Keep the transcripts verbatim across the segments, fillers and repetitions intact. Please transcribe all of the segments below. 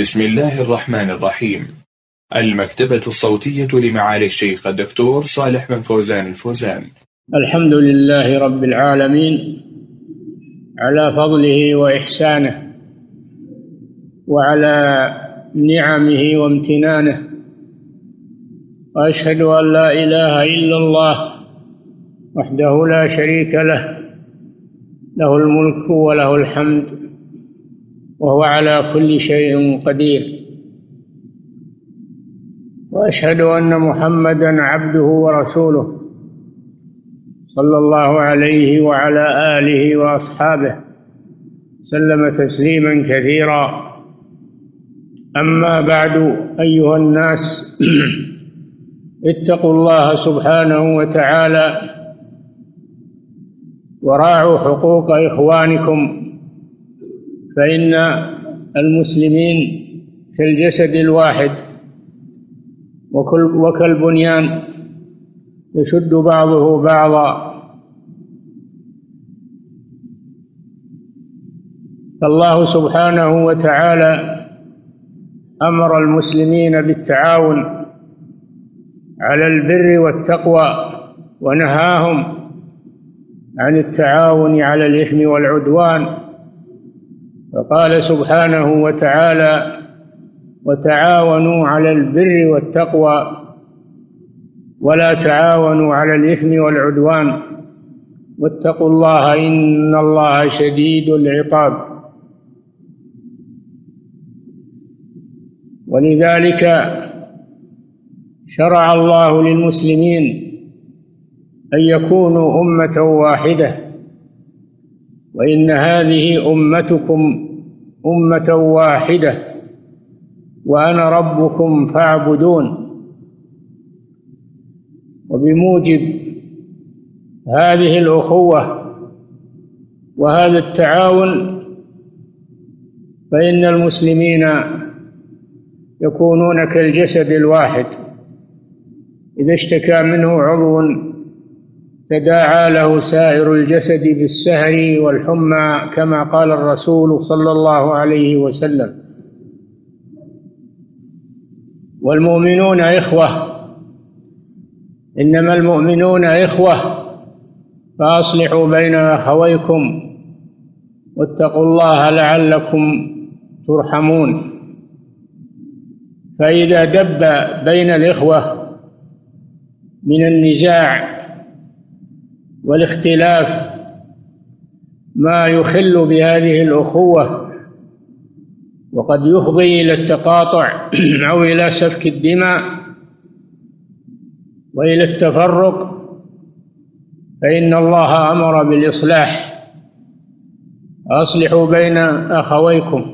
بسم الله الرحمن الرحيم. المكتبة الصوتية لمعالي الشيخ الدكتور صالح بن فوزان الفوزان. الحمد لله رب العالمين على فضله وإحسانه وعلى نعمه وامتنانه، وأشهد أن لا إله إلا الله وحده لا شريك له، له الملك وله الحمد وهو على كل شيء قدير، وأشهد أن محمدًا عبده ورسوله صلى الله عليه وعلى آله وأصحابه سلم تسليمًا كثيرًا. أما بعد، أيها الناس اتقوا الله سبحانه وتعالى وراعوا حقوق إخوانكم، فإن المسلمين كالجسد الواحد وكالبنيان يشد بعضه بعضا، فالله سبحانه وتعالى أمر المسلمين بالتعاون على البر والتقوى، ونهاهم عن التعاون على الإثم والعدوان، فقال سبحانه وتعالى: وتعاونوا على البر والتقوى ولا تعاونوا على الإثم والعدوان واتقوا الله إن الله شديد العقاب. ولذلك شرع الله للمسلمين أن يكونوا أمة واحدة، وإن هذه أمتكم أمة واحدة وأنا ربكم فاعبدون. وبموجب هذه الأخوة وهذا التعاون فإن المسلمين يكونون كالجسد الواحد، إذا اشتكى منه عضو تداعى له سائر الجسد بالسهر والحمى، كما قال الرسول صلى الله عليه وسلم. والمؤمنون إخوة، إنما المؤمنون إخوة، فأصلحوا بين أخويكم واتقوا الله لعلكم ترحمون. فإذا دب بين الإخوة من النزاع والاختلاف ما يخل بهذه الأخوة، وقد يفضي إلى التقاطع أو إلى سفك الدماء وإلى التفرق، فإن الله أمر بالإصلاح: أصلحوا بين أخويكم.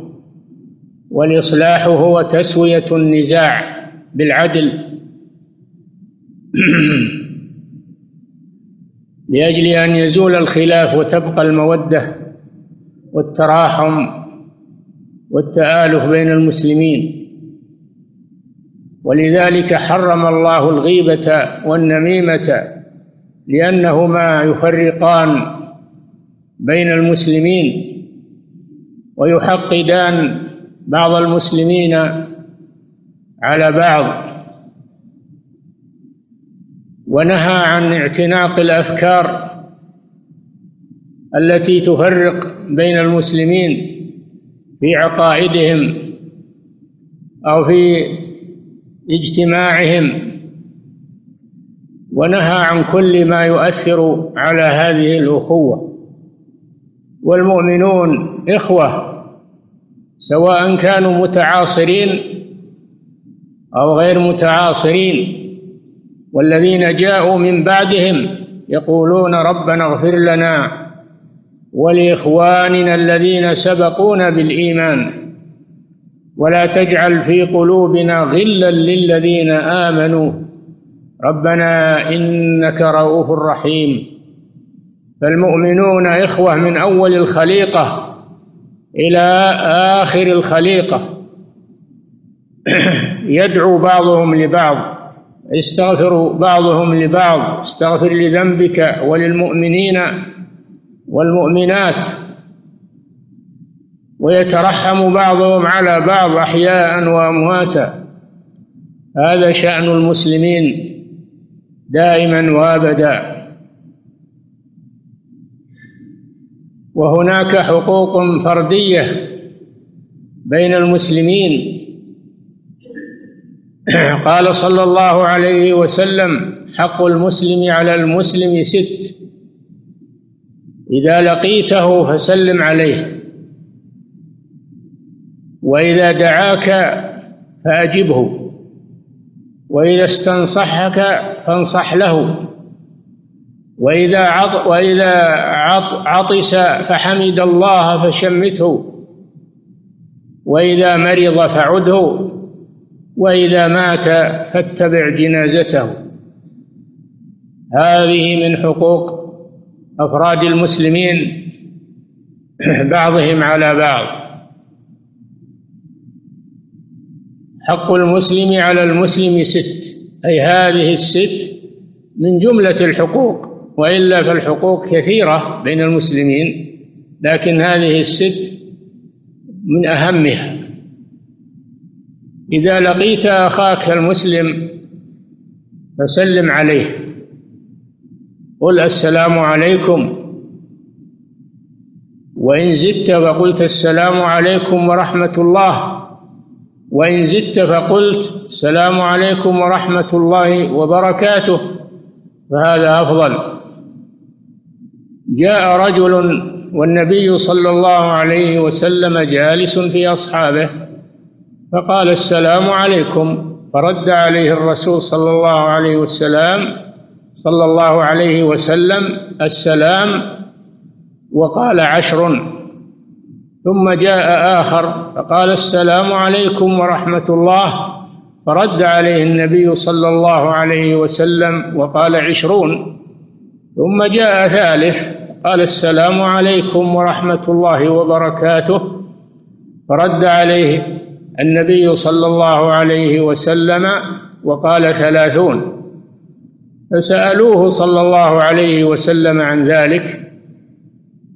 والإصلاح هو تسوية النزاع بالعدل لأجل أن يزول الخلاف وتبقى المودة والتراحم والتآلف بين المسلمين. ولذلك حرم الله الغيبة والنميمة، لأنهما يفرقان بين المسلمين ويحقدان بعض المسلمين على بعض، ونهى عن اعتناق الأفكار التي تفرق بين المسلمين في عقائدهم أو في اجتماعهم، ونهى عن كل ما يؤثر على هذه الأخوة. والمؤمنون إخوة، سواء كانوا متعاصرين أو غير متعاصرين، والذين جاءوا من بعدهم يقولون: ربنا اغفر لنا ولإخواننا الذين سبقونا بالإيمان ولا تجعل في قلوبنا غلا للذين آمنوا ربنا إنك رؤوف رحيم. فالمؤمنون إخوة من أول الخليقة إلى آخر الخليقة، يدعو بعضهم لبعض، استغفر بعضهم لبعض: استغفر لذنبك وللمؤمنين والمؤمنات. ويترحم بعضهم على بعض أحياء وأمواتا. هذا شأن المسلمين دائما وأبدا. وهناك حقوق فردية بين المسلمين. قال صلى الله عليه وسلم: حق المسلم على المسلم ست، إذا لقيته فسلم عليه، وإذا دعاك فأجبه، وإذا استنصحك فانصح له، وإذا عط وإذا عط عطس فحمد الله فشمته، وإذا مرض فعده، وإذا مات فاتبع جنازته. هذه من حقوق أفراد المسلمين بعضهم على بعض. حق المسلم على المسلم ست، أي هذه الست من جملة الحقوق، وإلا فالحقوق كثيرة بين المسلمين، لكن هذه الست من أهمها. إذا لقيت أخاك المسلم فسلم عليه، قل السلام عليكم، وإن زدت فقلت السلام عليكم ورحمة الله، وإن زدت فقلت السلام عليكم ورحمة الله وبركاته، فهذا أفضل. جاء رجل والنبي صلى الله عليه وسلم جالس في أصحابه فقال: السلام عليكم، فرد عليه الرسول صلى الله عليه وسلم صلى الله عليه وسلم السلام وقال عشر. ثم جاء آخر فقال: السلام عليكم ورحمة الله، فرد عليه النبي صلى الله عليه وسلم وقال عشرون. ثم جاء ثالث قال: السلام عليكم ورحمة الله وبركاته، فرد عليه النبي صلى الله عليه وسلم وقال ثلاثون. فسألوه صلى الله عليه وسلم عن ذلك،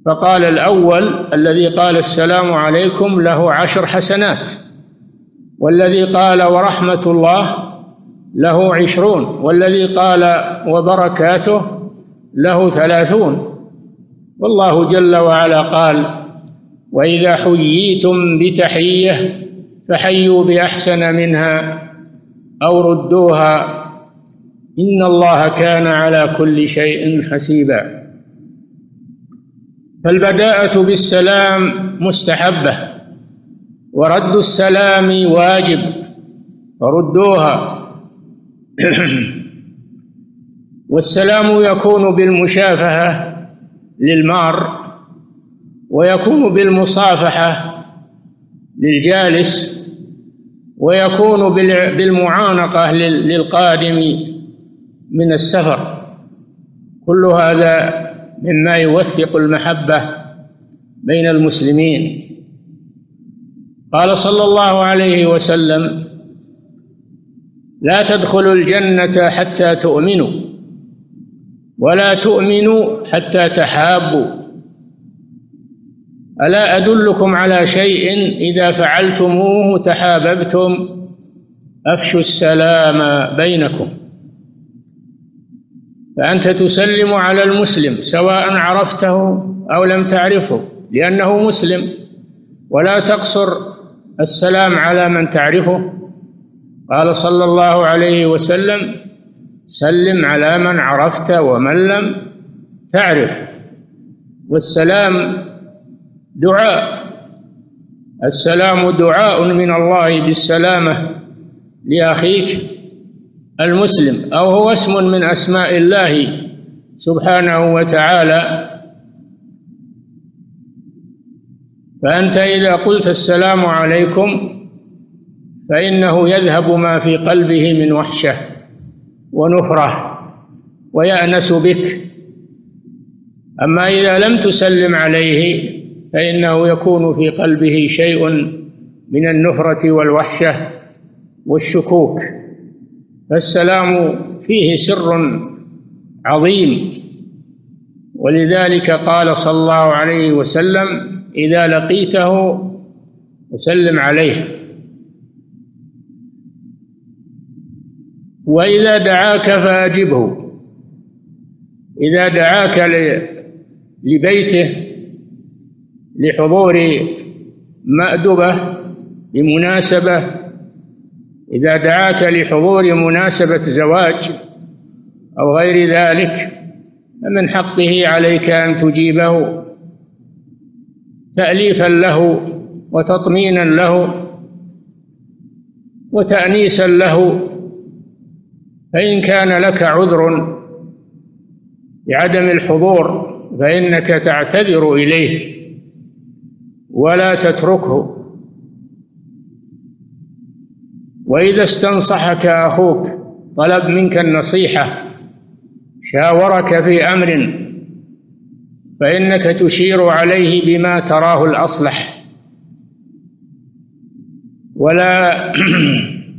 فقال: الأول الذي قال السلام عليكم له عشر حسنات، والذي قال ورحمة الله له عشرون، والذي قال وبركاته له ثلاثون. والله جل وعلا قال: وإذا حييتم بتحية فحيوا بأحسن منها أو ردوها، إن الله كان على كل شيء حسيبا. فالبداءة بالسلام مستحبة، ورد السلام واجب، فردوها. والسلام يكون بالمشافهة للمار، ويكون بالمصافحة للجالس، ويكون بالمعانقة للقادم من السفر. كل هذا مما يوثق المحبة بين المسلمين. قال صلى الله عليه وسلم: لا تدخلوا الجنة حتى تؤمنوا، ولا تؤمنوا حتى تحابوا، ألا أدلكم على شيء إذا فعلتموه تحاببتم، أفشوا السلام بينكم. فأنت تسلم على المسلم سواء عرفته أو لم تعرفه، لأنه مسلم، ولا تقصر السلام على من تعرفه. قال صلى الله عليه وسلم: سلم على من عرفت ومن لم تعرف. والسلام دعاء، السلام دعاء من الله بالسلامة لأخيك المسلم، أو هو اسم من أسماء الله سبحانه وتعالى. فأنت إذا قلت السلام عليكم فإنه يذهب ما في قلبه من وحشة ونفرة ويأنس بك. أما إذا لم تسلم عليه فإنه يكون في قلبه شيء من النفرة والوحشة والشكوك. فالسلام فيه سر عظيم، ولذلك قال صلى الله عليه وسلم: إذا لقيته وسلم عليه. وإذا دعاك فأجبه، إذا دعاك لبيته لحضور مأدبة لمناسبة، إذا دعاك لحضور مناسبة زواج أو غير ذلك فمن حقه عليك أن تجيبه تأليفا له وتطمينا له وتأنيسا له. فإن كان لك عذر بعدم الحضور فإنك تعتذر إليه ولا تتركه. وإذا استنصحك أخوك، طلب منك النصيحة، شاورك في أمر، فإنك تشير عليه بما تراه الأصلح ولا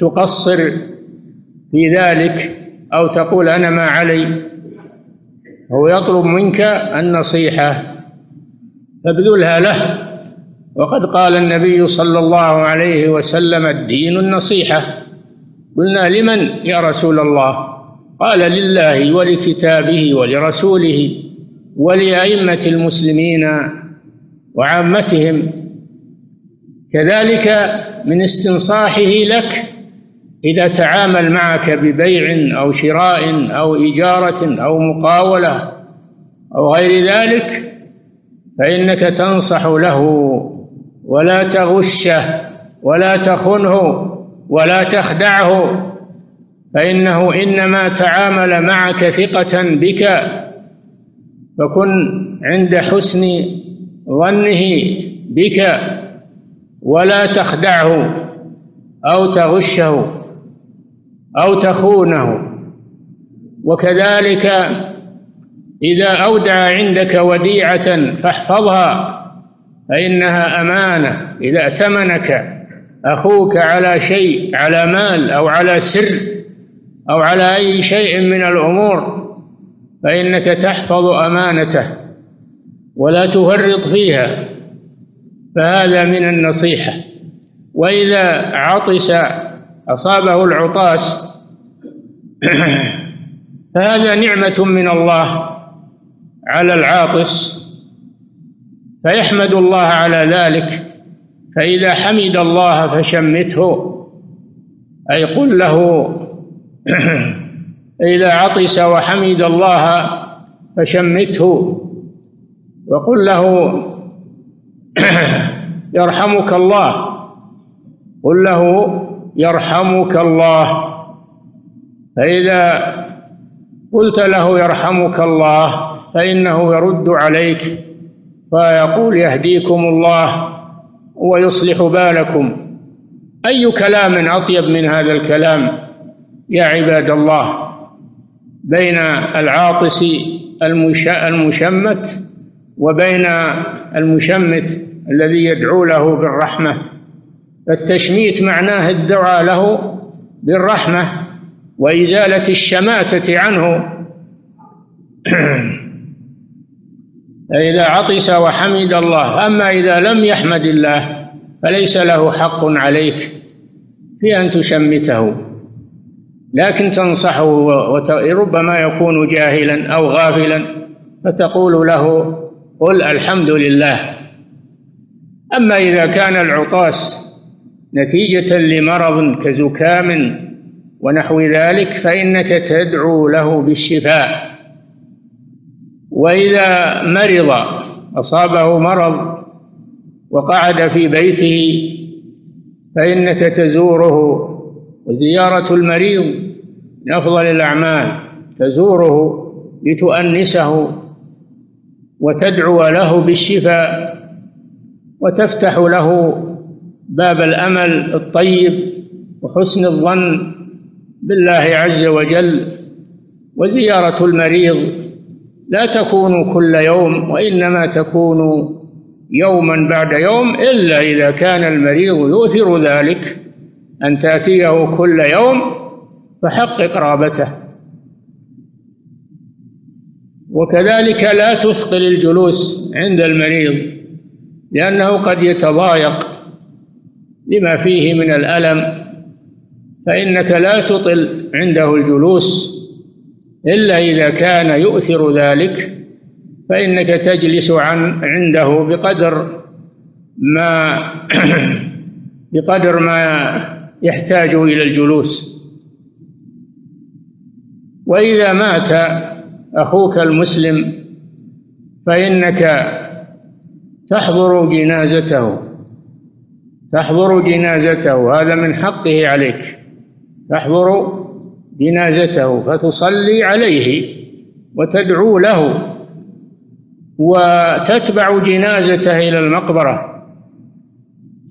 تقصر في ذلك أو تقول أنا ما علي. هو يطلب منك النصيحة فابذلها له، وقد قال النبي صلى الله عليه وسلم الدين النصيحة. قلنا لمن يا رسول الله؟ قال لله ولكتابه ولرسوله ولأئمة المسلمين وعامتهم. كذلك من استنصاحه لك إذا تعامل معك ببيع أو شراء أو إجارة أو مقاولة أو غير ذلك فإنك تنصح له ولا تغشه ولا تخنه ولا تخدعه، فإنه إنما تعامل معك ثقة بك، فكن عند حسن ظنه بك ولا تخدعه أو تغشه أو تخونه. وكذلك إذا أودع عندك وديعة فاحفظها فإنها أمانة. إذا ائتمنك أخوك على شيء، على مال أو على سر أو على أي شيء من الأمور، فإنك تحفظ أمانته ولا تفرط فيها، فهذا من النصيحة. وإذا عطس أصابه العطاس فهذا نعمة من الله على العاطس فيحمد الله على ذلك. فإذا حمد الله فشمته، أي قل له إذا عطس وحمد الله فشمته وقل له يرحمك الله، قل له يرحمك الله. فإذا قلت له يرحمك الله فإنه يرد عليك فيقول يهديكم الله ويصلح بالكم. أي كلام أطيب من هذا الكلام يا عباد الله بين العاطس المشمت وبين المشمت الذي يدعو له بالرحمة؟ فالتشميت معناه الدعاء له بالرحمة وإزالة الشماتة عنه. إذا عطس وحمد الله. أما إذا لم يحمد الله فليس له حق عليك في أن تشمته، لكن تنصحه، وربما يكون جاهلا أو غافلا فتقول له قل الحمد لله. أما إذا كان العطاس نتيجة لمرض كزكام ونحو ذلك فإنك تدعو له بالشفاء. وإذا مرض، أصابه مرض وقعد في بيته، فإنك تزوره، وزيارة المريض من أفضل الأعمال، تزوره لتؤنسه وتدعو له بالشفاء وتفتح له باب الأمل الطيب وحسن الظن بالله عز وجل. وزيارة المريض لا تكون كل يوم، وإنما تكون يوما بعد يوم، إلا إذا كان المريض يؤثر ذلك أن تأتيه كل يوم فحقق رغبته. وكذلك لا تثقل الجلوس عند المريض لأنه قد يتضايق لما فيه من الألم، فإنك لا تطل عنده الجلوس إلا إذا كان يؤثر ذلك، فإنك تجلس عن عنده بقدر ما بقدر ما يحتاج إلى الجلوس. وإذا مات أخوك المسلم فإنك تحضر جنازته تحضر جنازته هذا من حقه عليك، تحضر جنازته فتصلي عليه وتدعو له وتتبع جنازته إلى المقبرة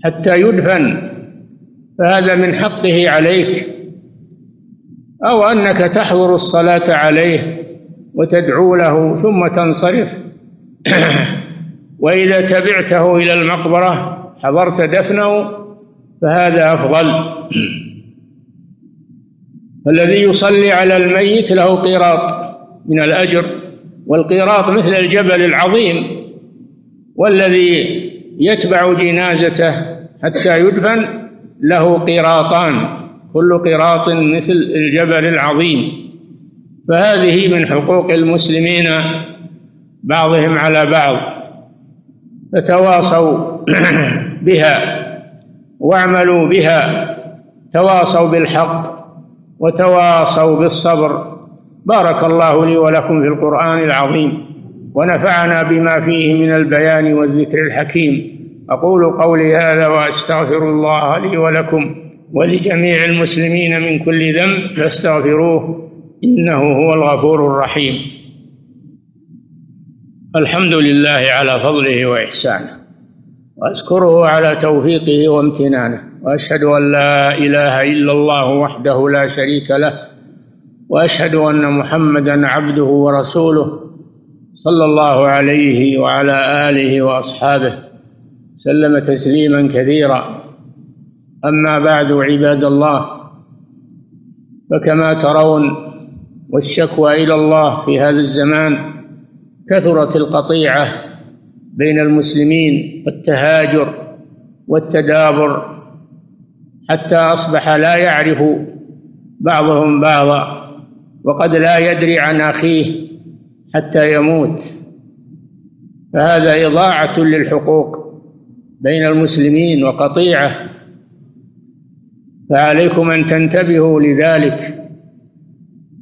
حتى يدفن، فهذا من حقه عليك. أو أنك تحضر الصلاة عليه وتدعو له ثم تنصرف، وإذا تبعته إلى المقبرة حضرت دفنه فهذا أفضل. فالذي يصلي على الميت له قيراط من الأجر، والقيراط مثل الجبل العظيم، والذي يتبع جنازته حتى يدفن له قيراطان، كل قيراط مثل الجبل العظيم. فهذه من حقوق المسلمين بعضهم على بعض، فتواصوا بها واعملوا بها، تواصوا بالحق وتواصوا بالصبر. بارك الله لي ولكم في القرآن العظيم، ونفعنا بما فيه من البيان والذكر الحكيم. أقول قولي هذا وأستغفر الله لي ولكم ولجميع المسلمين من كل ذنب، فاستغفروه إنه هو الغفور الرحيم. الحمد لله على فضله وإحسانه، وأشكره على توفيقه وامتنانه، وأشهد أن لا إله إلا الله وحده لا شريك له، وأشهد أن محمدًا عبده ورسوله، صلى الله عليه وعلى آله وأصحابه سلم تسليمًا كثيرًا. أما بعد، عباد الله، فكما ترون والشكوى إلى الله في هذا الزمان كثرت القطيعة بين المسلمين والتهاجر والتدابر، حتى أصبح لا يعرف بعضهم بعضا، وقد لا يدري عن أخيه حتى يموت. فهذا إضاعة للحقوق بين المسلمين وقطيعة، فعليكم أن تنتبهوا لذلك،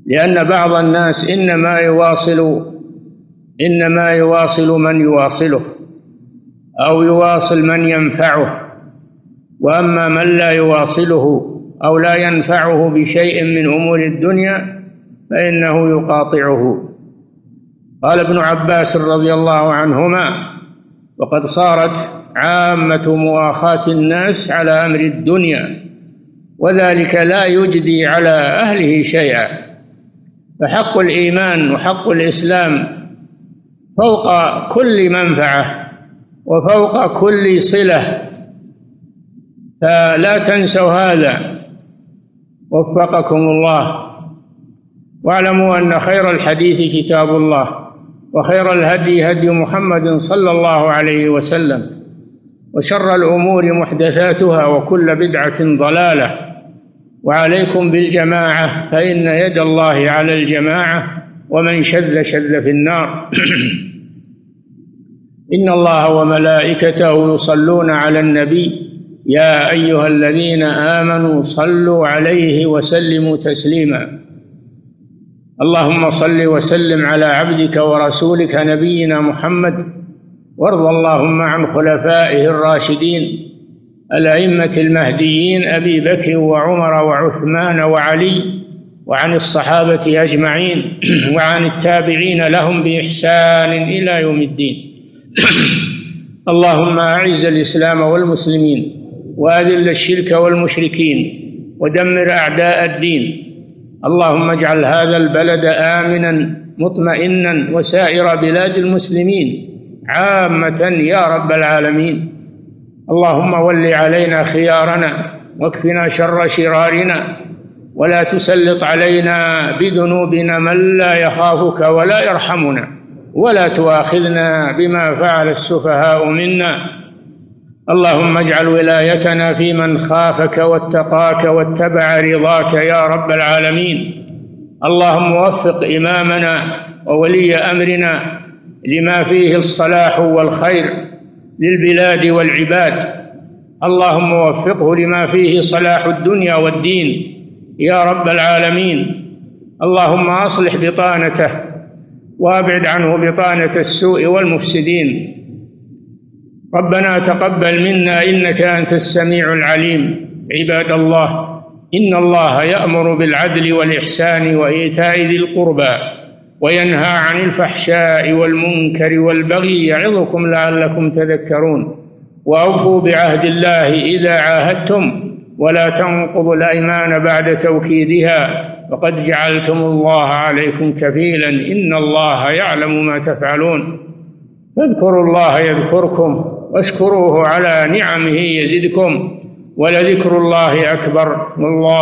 لأن بعض الناس إنما يواصل إنما يواصل من يواصله، أو يواصل من ينفعه، وأما من لا يواصله أو لا ينفعه بشيء من أمور الدنيا فإنه يقاطعه. قال ابن عباس رضي الله عنهما: وقد صارت عامة مؤاخاة الناس على أمر الدنيا، وذلك لا يجدي على أهله شيئا. فحق الإيمان وحق الإسلام فوق كل منفعة وفوق كل صلة، فلا تنسوا هذا، وفقكم الله. واعلموا أن خير الحديث كتاب الله، وخير الهدي هدي محمد صلى الله عليه وسلم، وشر الأمور محدثاتها، وكل بدعة ضلالة. وعليكم بالجماعة، فإن يد الله على الجماعة، ومن شذ شذ في النار. إن الله وملائكته يصلون على النبي، يا أيها الذين آمنوا صلوا عليه وسلموا تسليما. اللهم صل وسلم على عبدك ورسولك نبينا محمد، وارض اللهم عن خلفائه الراشدين، الأئمة المهديين، أبي بكر وعمر وعثمان وعلي، وعن الصحابة أجمعين، وعن التابعين لهم بإحسان إلى يوم الدين. اللهم أعز الإسلام والمسلمين، وأذل الشرك والمشركين، ودمر أعداء الدين. اللهم اجعل هذا البلد آمنا مطمئنا، وسائر بلاد المسلمين عامة يا رب العالمين. اللهم ول علينا خيارنا، واكفنا شر شرارنا، ولا تسلط علينا بذنوبنا من لا يخافك ولا يرحمنا، ولا تؤاخذنا بما فعل السفهاء منا. اللهم اجعل ولايتنا في من خافك واتقاك واتبع رضاك يا رب العالمين. اللهم وفق إمامنا وولي أمرنا لما فيه الصلاح والخير للبلاد والعباد. اللهم وفقه لما فيه صلاح الدنيا والدين يا رب العالمين. اللهم أصلح بطانته وأبعد عنه بطانة السوء والمفسدين. ربنا تقبل منا إنك أنت السميع العليم. عباد الله، إن الله يأمر بالعدل والإحسان وإيتاء ذي القربى وينهى عن الفحشاء والمنكر والبغي يعظكم لعلكم تذكرون. وأوفوا بعهد الله إذا عاهدتم ولا تنقضوا الأيمان بعد توكيدها وقد جعلتم الله عليكم كفيلا إن الله يعلم ما تفعلون. فاذكروا الله يذكركم واشكروه على نعمه يزدكم ولذكر الله أكبر والله